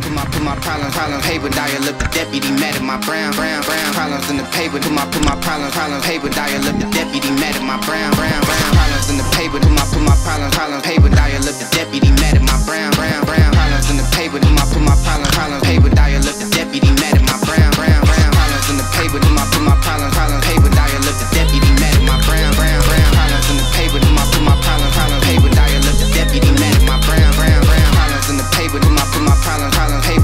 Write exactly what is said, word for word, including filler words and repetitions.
paper, put my, put my problems, problems, paper, dial up the deputy, mad at my brown, brown, brown, problems in the paper, put my, put my problems, problems, paper, dial up the deputy, mad at my brown, brown, brown, problems in the paper, put my, put my problems, problems, paper, dial up the deputy, mad at my brown, brown, brown, problems in the paper, put my, put my problems, problems, paper, dial up the deputy, mad at my brown, brown, brown, problems in the paper, put my, put my problems, problems, paper, dial up the deputy, mad at my brown, brown, brown, problems in the paper, put my, put my problems, problems, paper, dial up the deputy, mad at my brown, brown, brown, problems in the paper, put my, put my problems, problems, paper.